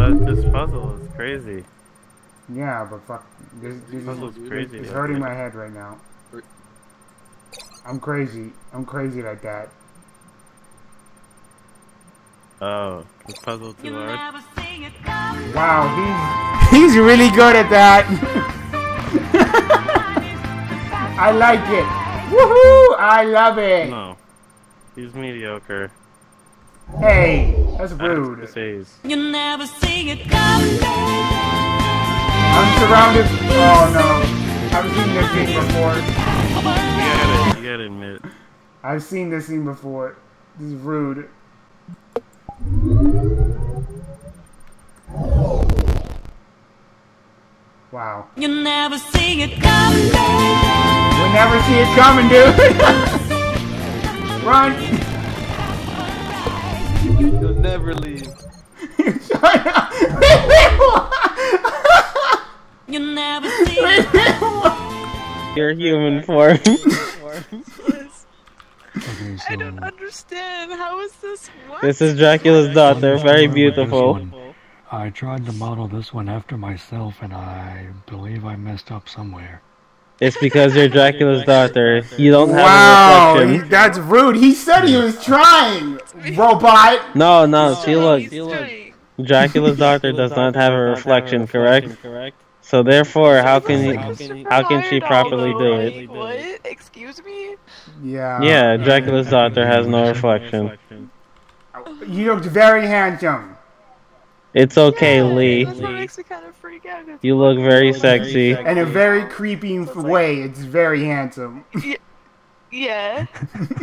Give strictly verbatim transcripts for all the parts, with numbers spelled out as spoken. But this puzzle is crazy. Yeah, but fuck. This, this puzzle's is, crazy. It's hurting my head right now. I'm crazy. I'm crazy like that. Oh, this puzzle too hard. Wow, he's he's really good at that. I like it. Woohoo! I love it. No, he's mediocre. Hey, that's rude. You never sing it coming. I'm surrounded. Oh no, I've seen this scene before. You gotta, you gotta admit. I've seen this scene before. This is rude. Wow. You never see it coming. We never see it coming, dude. Run. You'll never leave. Shut up. You never see it. Your human form. I don't understand. How is this? What? This is Dracula's daughter. Very beautiful. I tried to model this one after myself, and I believe I messed up somewhere. It's because you're Dracula's daughter. You don't wow, have a reflection. Wow, that's rude. He said he was trying, robot. No, no, see, look. Dracula's daughter does not have a reflection, correct? So therefore, how can you, how can she properly do it? What? Excuse me? Yeah. Yeah, Dracula's daughter has no reflection. You looked very handsome. It's okay, yeah, Lee. That's what makes me kind of freak out. You look very sexy. In a very creepy way, it's very handsome. Yeah. Yeah.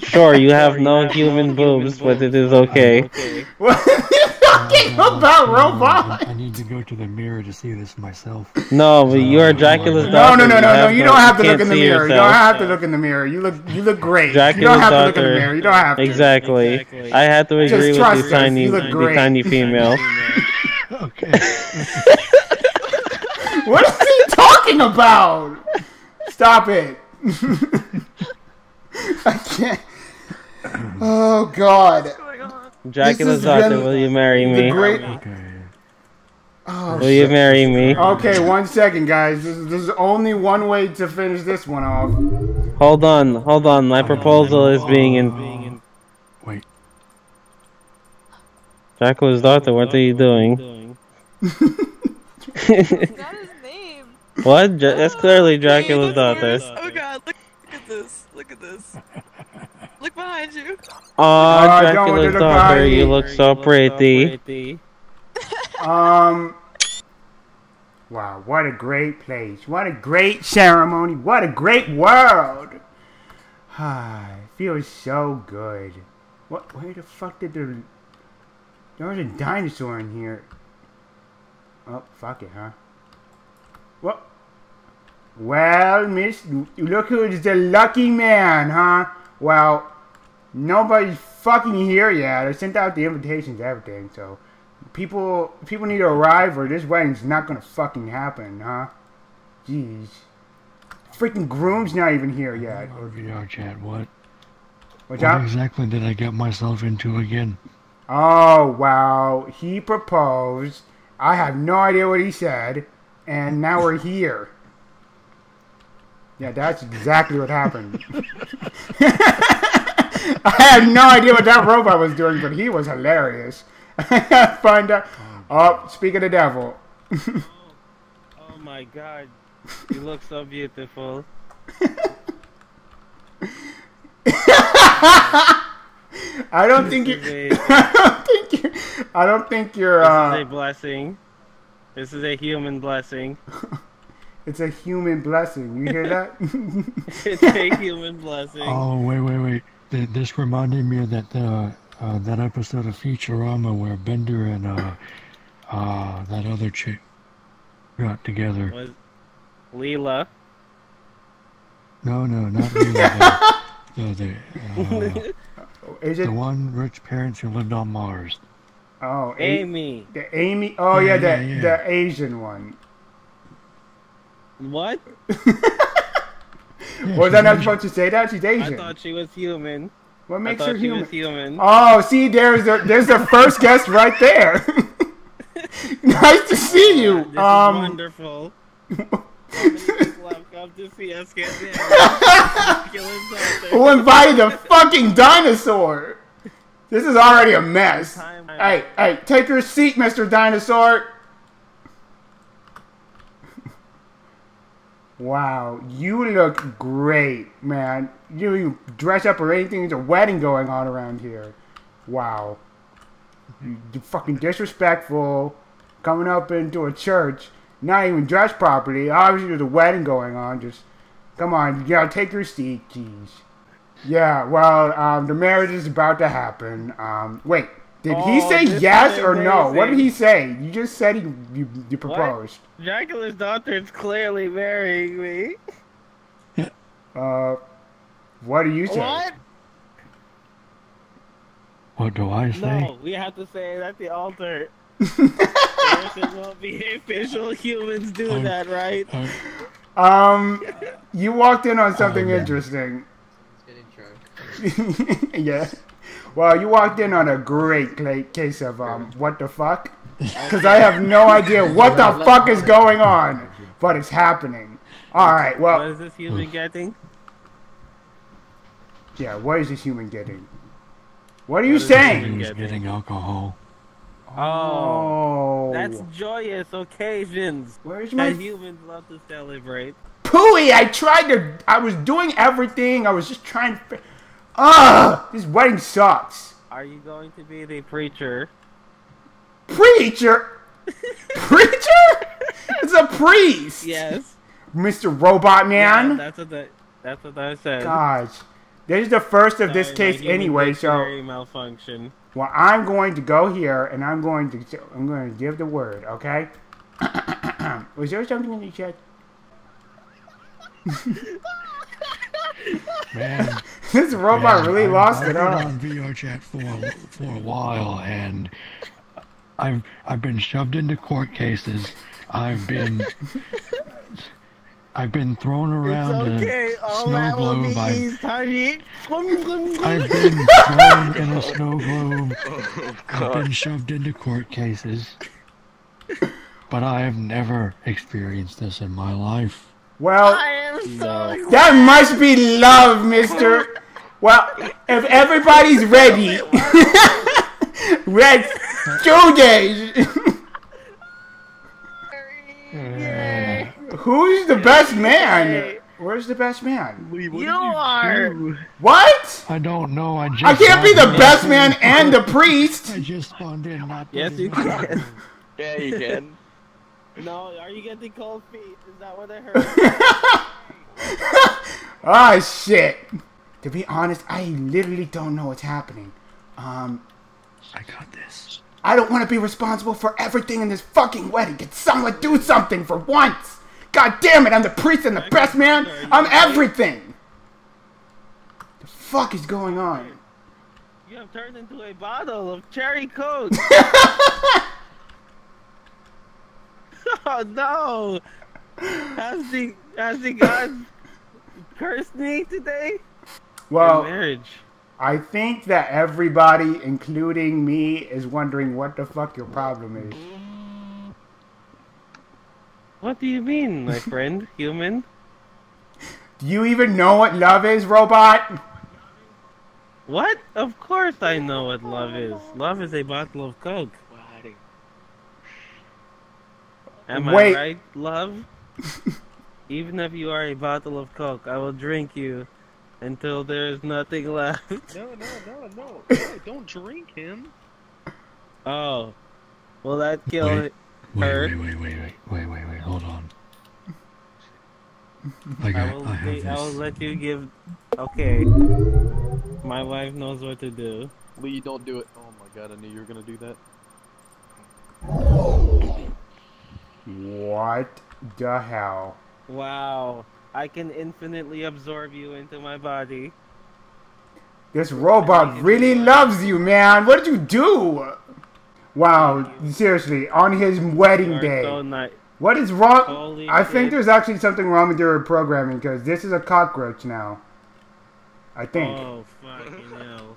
Sure, you have no human boobs, but it is okay. What are you talking about, robot? I need to go to the mirror to see this myself. No, but you are Dracula's daughter. No, no, no, no, no. You don't have to look in the mirror. You don't have to look in the mirror. You look, you look great. Dracula's you don't have to look in the mirror. You don't have to. Exactly. I have to agree with this tiny, the tiny female. Okay. What is he talking about? Stop it. I can't. Oh God. Dracula's daughter, will you marry me? Great... Okay. Oh, will shit. you marry me? Okay, one second, guys. This is, this is only one way to finish this one off. Hold on, hold on. My proposal is being in. Wait. Dracula's daughter, what are you doing? That's not his name. What? That's clearly Dracula's daughter. Oh God, look at this. Look at this. Look behind you. Oh, uh, Dracula's daughter, you look so pretty. Um. Wow, what a great place. What a great ceremony. What a great world. Ah, it feels so good. What? Where the fuck did there... There was a dinosaur in here. Oh, fuck it, huh? What? Well, miss, look who's the lucky man, huh? Well, nobody's fucking here yet. I sent out the invitations and everything, so... People people need to arrive or this wedding's not gonna fucking happen, huh? Jeez. Freaking groom's not even here yet. Or VRChat, what? What's up? What exactly did I get myself into again? Oh, wow. He proposed. I have no idea what he said. And now we're here. Yeah, that's exactly what happened. I had no idea what that robot was doing, but he was hilarious. I gotta find out. Oh, speak of the devil. Oh, oh my God. You look so beautiful. I don't this think you. I don't think you. I don't think you're. Uh, this is a blessing. This is a human blessing. It's a human blessing. You hear that? It's a human blessing. Oh wait, wait, wait! Th this reminded me of that uh, uh, that episode of Futurama where Bender and uh, uh, that other chick got together. Was Leela? No, no, not Leela. No, the uh, Is it the one rich parents who lived on Mars? Oh, Amy. A the Amy. Oh yeah, yeah, the yeah. the Asian one. What? Yeah, was I not supposed to say that? She's Asian. I thought she was human. What makes I her human? She was human? Oh, see, there's the, there's the first guest right there. Nice to see you. This um, is wonderful. Come to see us get there. We'll invite a fucking dinosaur. This is already a mess. Hey, hey, take your seat, Mister Dinosaur. Wow, you look great, man. You, you dress up or anything. There's a wedding going on around here. Wow. You, you fucking disrespectful. Coming up into a church. Not even dressed properly. Obviously, there's a wedding going on. Just, come on, you gotta take your seat, jeez. Yeah, well, um, the marriage is about to happen. Um, wait, did oh, he say yes or no? What did he say? You just said he, you, you proposed. What? Dracula's daughter is clearly marrying me. uh, what do you say? What? What do I say? No, we have to say it at the altar. It won't be official. Humans do um, that, right? Um, you walked in on something oh, yeah. interesting. It's getting drunk. Yeah. Well, you walked in on a great case of um, what the fuck? Because I have no idea what the fuck is going on, but it's happening. All right. Well, what is this human getting? Yeah. What is this human getting? What are you what saying? He's getting alcohol. Oh, that's joyous occasions. Where's my humans love to celebrate? Pooey, I tried to. I was doing everything. I was just trying to. Ugh, this wedding sucks. Are you going to be the preacher? Preacher? Preacher? It's a priest. Yes. Mister Robot Man. Yeah, that's what the, that's what I said. Gosh, this is the first of Sorry, this case anyway. So. Malfunction. Well, I'm going to go here, and I'm going to I'm going to give the word, okay? Was there something in the chat? Man, this robot yeah, really I'm, lost I've it all. I've been on VRChat for for a while, and I've I've been shoved into court cases. I've been I've been thrown around it's okay. a All snow globe. I've, I've been thrown in a snow globe. Oh, I've been shoved into court cases. But I have never experienced this in my life. Well, I am so no. that must be love, mister. Well, if everybody's ready, red two days. Who's the best man? Where's the best man? You, you are. Do? What? I don't know. I just. I can't be the best man and the priest. I just spawned in. Not yes, you can. Yeah, you can. No, are you getting cold feet? Is that what I heard? Oh shit! To be honest, I literally don't know what's happening. Um. I got this. I don't want to be responsible for everything in this fucking wedding. Can someone do something for once? God damn it, I'm the priest and the best man. I'm everything. The fuck is going on? You have turned into a bottle of cherry coke. Oh no. Has the, has the God cursed me today? Well, marriage. I think that everybody, including me, is wondering what the fuck your problem is. What do you mean, my friend, human? Do you even know what love is, robot? What? Of course I know what love is. Love is a bottle of Coke. Am Wait. I right, love? Even if you are a bottle of Coke, I will drink you until there is nothing left. No, no, no, no. no don't drink him. Oh. Will that kill Wait. it? Wait, wait, wait, wait, wait, wait, wait, wait, hold on. Like, I, will, I, have wait, this. I will let you give... Okay. My wife knows what to do. Lee, don't do it. Oh my god, I knew you were gonna do that. What the hell? Wow. I can infinitely absorb you into my body. This robot really loves you, man! What did you do? Wow, seriously, on his wedding day. So what is wrong? Holy I think shit. There's actually something wrong with your programming because this is a cockroach now. I think. Oh, fucking hell.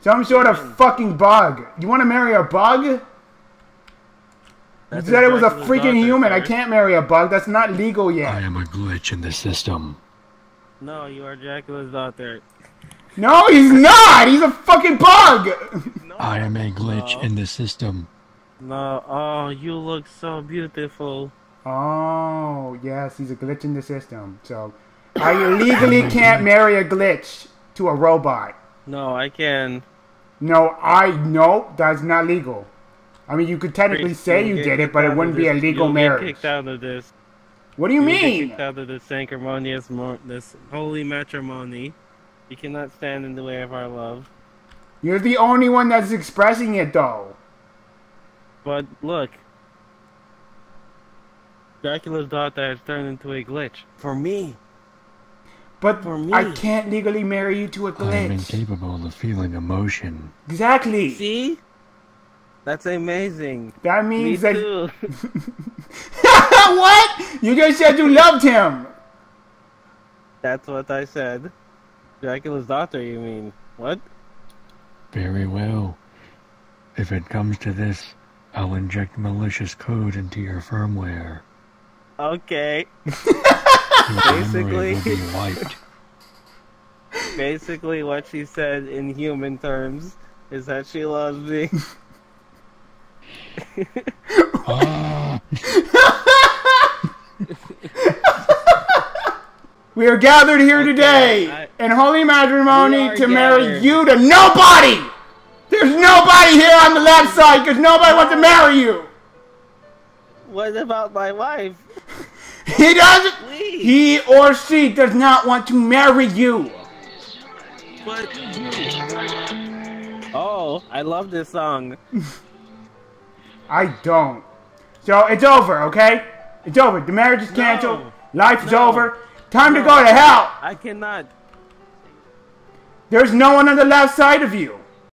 Some sort of fucking bug. You want to marry a bug? You said it was a freaking human. I can't marry a bug. That's not legal yet. I am a glitch in the system. No, you are Dracula's daughter. No, he's not! He's a fucking bug! No, I am a glitch no. in the system. No, oh, you look so beautiful. Oh, yes, he's a glitch in the system. So, I legally can't marry a glitch to a robot. No, I can. No, I, no, that's not legal. I mean, you could technically say you did it, but it wouldn't be a legal marriage. You'll get kicked out of this. What do you mean? You'll get kicked out of this sanctimonious, this holy matrimony. You cannot stand in the way of our love. You're the only one that's expressing it, though. But look, Dracula's daughter has turned into a glitch for me. But for me, I can't legally marry you to a glitch. I'm incapable of feeling emotion. Exactly. See, that's amazing. That means me that. Too. What? You just said you loved him. That's what I said. Dracula's daughter, you mean? What? Very well. If it comes to this, I'll inject malicious code into your firmware. Okay. Basically, will be wiped. Basically, what she said in human terms is that she loves me. uh. We are gathered here okay, today I, in holy matrimony to marry gathered. you to nobody! There's nobody here on the left side because nobody wants to marry you! What about my wife? He doesn't- Please. He or she does not want to marry you! But, oh, I love this song. I don't. So, it's over, okay? It's over. The marriage is canceled. No. Life is no. over. Time no, to go to hell! I cannot. There's no one on the left side of you.